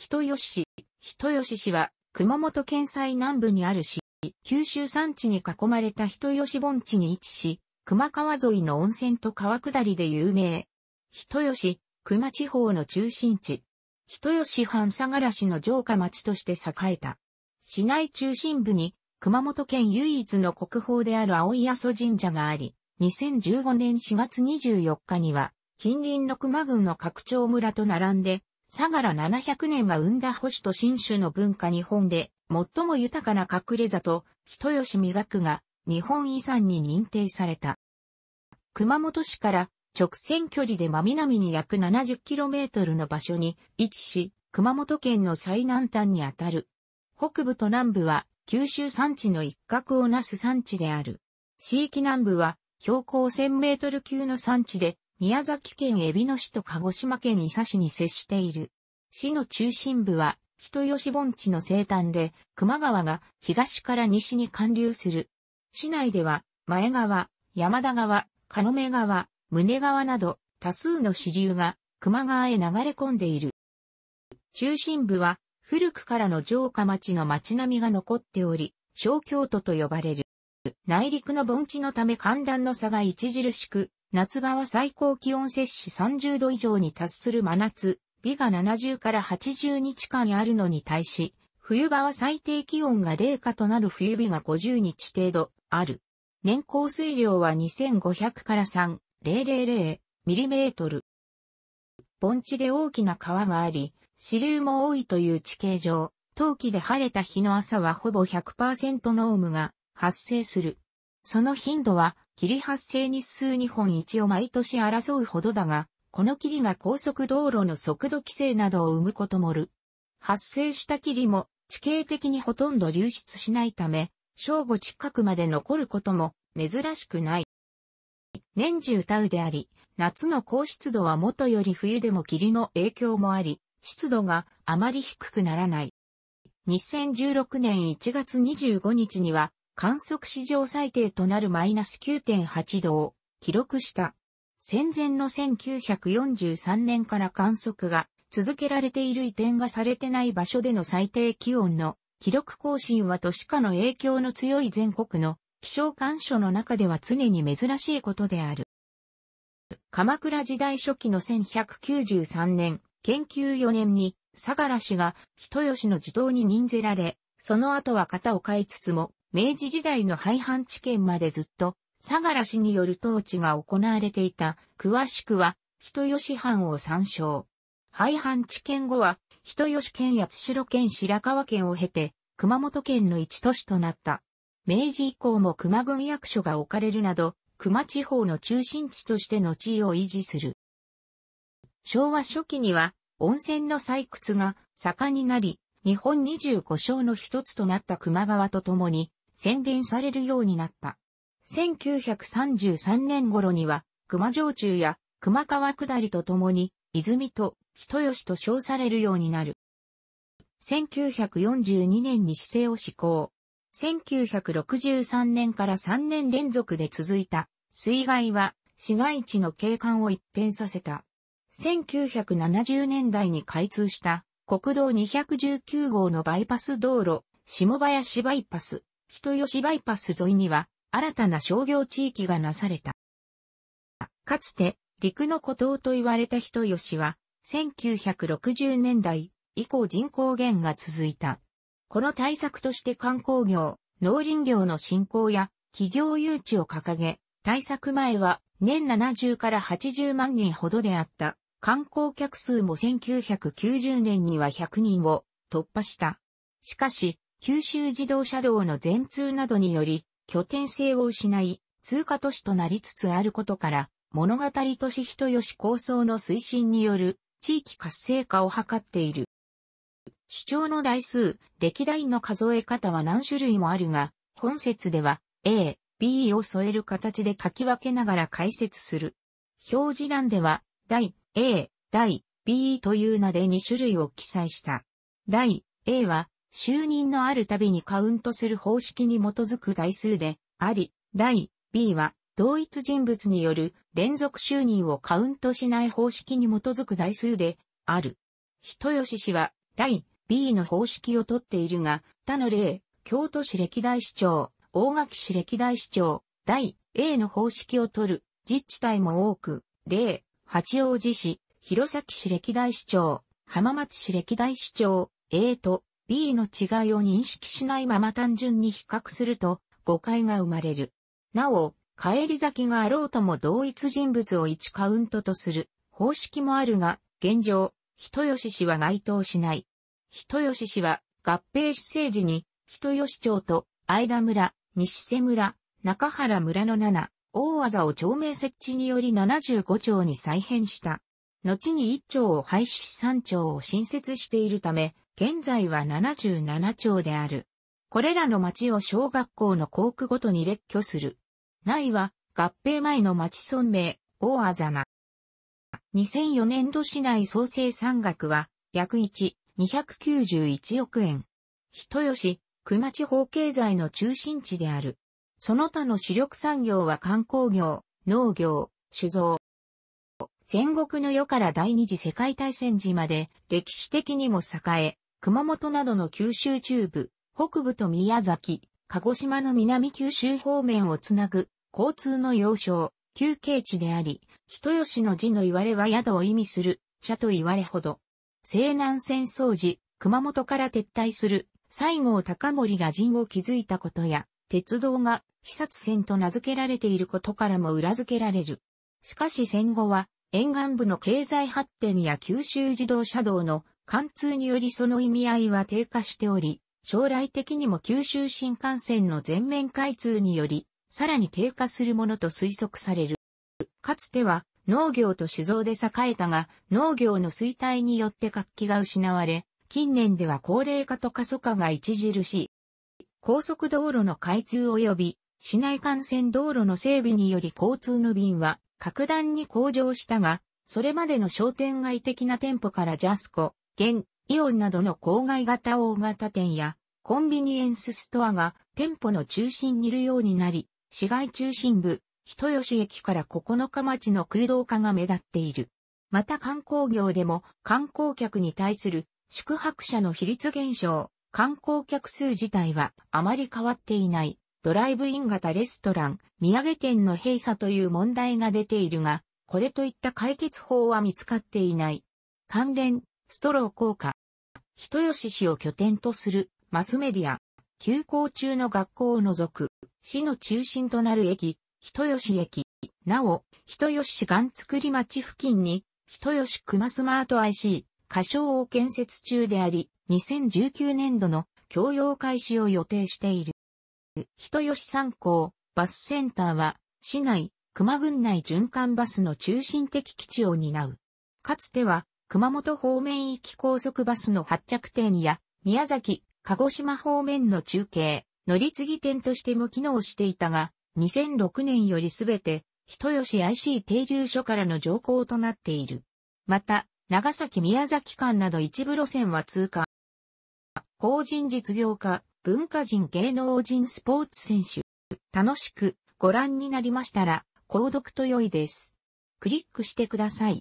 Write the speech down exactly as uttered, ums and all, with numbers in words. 人吉市。人吉市は、熊本県最南部にある市、九州山地に囲まれた人吉盆地に位置し、球磨川沿いの温泉と川下りで有名。人吉、球磨地方の中心地。人吉藩相良氏の城下町として栄えた。市内中心部に、熊本県唯一の国宝である葵阿蘇神社があり、にせんじゅうごねんしがつにじゅうよっかには、近隣の球磨郡の各町村と並んで、相良ななひゃくねんが生んだ保守と新種の文化日本で、最も豊かな隠れ里と、人吉美学が、日本遺産に認定された。熊本市から、直線距離で真南に約 ななじゅっキロメートル の場所に位置し、熊本県の最南端にあたる。北部と南部は九州山地の一角をなす山地である。市域南部は標高せんメートル級の山地で、宮崎県えびの市と鹿児島県伊佐市に接している。市の中心部は人吉盆地の西端で、球磨川が東から西に貫流する。市内では前川、山田川、鹿目川、胸川など多数の支流が球磨川へ流れ込んでいる。中心部は古くからの城下町の町並みが残っており、小京都と呼ばれる。内陸の盆地のため寒暖の差が著しく、夏場は最高気温摂氏さんじゅうど以上に達する真夏、日がななじゅうからはちじゅうにちかんあるのに対し、冬場は最低気温がれいかとなる冬日がごじゅうにち程度ある。年降水量はにせんごひゃくからさんぜんミリメートル。盆地で大きな川があり、支流も多いという地形上、冬季で晴れた日の朝はほぼ ひゃくパーセント 濃霧が発生する。その頻度は、霧発生日数日本一を毎年争うほどだが、この霧が高速道路の速度規制などを生むこともある。発生した霧も地形的にほとんど流出しないため、正午近くまで残ることも珍しくない。年中多雨であり、夏の高湿度はもとより冬でも霧の影響もあり、湿度があまり低くならない。にせんじゅうろくねんいちがつにじゅうごにちには、観測史上最低となるマイナスきゅうてんはちどを記録した。戦前のせんきゅうひゃくよんじゅうさんねんから観測が続けられている移転がされてない場所での最低気温の記録更新は都市化の影響の強い全国の気象観測の中では常に珍しいことである。鎌倉時代初期のせんひゃくきゅうじゅうさんねん、建久よねんに相良氏が人吉の地頭に任ぜられ、その後は型を変えつつも、明治時代の廃藩置県までずっと、相良氏による統治が行われていた。詳しくは、人吉藩を参照。廃藩置県後は、人吉県や八代県白川県を経て、熊本県の一都市となった。明治以降も球磨郡役所が置かれるなど、球磨地方の中心地としての地位を維持する。昭和初期には、温泉の採掘が盛んになり、日本にじゅうごしょうの一つとなった球磨川とともに、宣伝されるようになった。せんきゅうひゃくさんじゅうさんねん頃には、球磨上中や球磨川下りとともに、泉と人吉と称されるようになる。せんきゅうひゃくよんじゅうにねんに市制を施行。せんきゅうひゃくろくじゅうさんねんからさんねん連続で続いた水害は、市街地の景観を一変させた。せんきゅうひゃくななじゅうねんだいに開通した、国道にひゃくじゅうきゅうごうのバイパス道路、下林バイパス。人吉バイパス沿いには新たな商業地域がなされた。かつて陸の孤島と言われた人吉はせんきゅうひゃくろくじゅうねんだい以降人口減が続いた。この対策として観光業、農林業の振興や企業誘致を掲げ、対策前は年ななじゅうからはちじゅうまんにんほどであった観光客数もせんきゅうひゃくきゅうじゅうねんにはひゃくにんを突破した。しかし、九州自動車道の全通などにより拠点性を失い通過都市となりつつあることから物語都市人吉構想の推進による地域活性化を図っている。主張の台数、歴代の数え方は何種類もあるが、本節では A、B を添える形で書き分けながら解説する。表示欄では題 A、題 B という名でにしゅるいを記載した。題 A は就任のあるたびにカウントする方式に基づく台数であり、題 B は同一人物による連続就任をカウントしない方式に基づく台数である。人吉氏は対 B の方式をとっているが、他の例、京都市歴代市長、大垣市歴代市長、対 A の方式をとる自治体も多く、例、八王子市、弘前市歴代市長、浜松市歴代市長、A と B の違いを認識しないまま単純に比較すると、誤解が生まれる。なお、返り咲きがあろうとも同一人物をいちカウントとする方式もあるが、現状、人吉氏は該当しない。人吉氏は合併市政時に、人吉町と相田村、西瀬村、中原村のなな、大字を町名設置によりななじゅうご町に再編した。後にいっ町を廃止しさん町を新設しているため、現在はななじゅうなな町である。これらの町を小学校の校区ごとに列挙する。ないは合併前の町村名、大字な。にせんよねんど市内総生産額は約せんにひゃくきゅうじゅういちおくえん。人吉、球磨地方経済の中心地である。その他の主力産業は観光業、農業、酒造。戦国の世から第二次世界大戦時まで歴史的にも栄え、熊本などの九州中部、北部と宮崎、鹿児島の南九州方面をつなぐ交通の要衝、休憩地であり、人吉の字のいわれは宿を意味する、茶といわれほど。西南戦争時、熊本から撤退する西郷隆盛が陣を築いたことや、鉄道が肥薩線と名付けられていることからも裏付けられる。しかし戦後は、沿岸部の経済発展や九州自動車道の貫通によりその意味合いは低下しており、将来的にも九州新幹線の全面開通により、さらに低下するものと推測される。かつては農業と酒造で栄えたが、農業の衰退によって活気が失われ、近年では高齢化と過疎化が著しい。高速道路の開通及び市内幹線道路の整備により交通の便は格段に向上したが、それまでの商店街的な店舗からジャスコ、現イオンなどの郊外型大型店やコンビニエンスストアが店舗の中心にいるようになり、市街中心部、人吉駅からここのか町の空洞化が目立っている。また観光業でも観光客に対する宿泊者の比率減少、観光客数自体はあまり変わっていない、ドライブイン型レストラン、土産店の閉鎖という問題が出ているが、これといった解決法は見つかっていない。関連、ストロー効果。人吉市を拠点とするマスメディア、休校中の学校を除く、市の中心となる駅、人吉駅。なお、人吉市がん作り町付近に、人吉球磨スマート アイシー、仮称を建設中であり、にせんじゅうきゅうねんどの供用開始を予定している。人吉三高バスセンターは、市内、球磨郡内循環バスの中心的基地を担う。かつては、熊本方面行き高速バスの発着点や、宮崎、鹿児島方面の中継、乗り継ぎ点としても機能していたが、にせんろくねんよりすべて、人吉 アイシー 停留所からの乗降となっている。また、長崎宮崎間など一部路線は通過。法人実業家、文化人芸能人スポーツ選手。楽しくご覧になりましたら、購読と良いです。クリックしてください。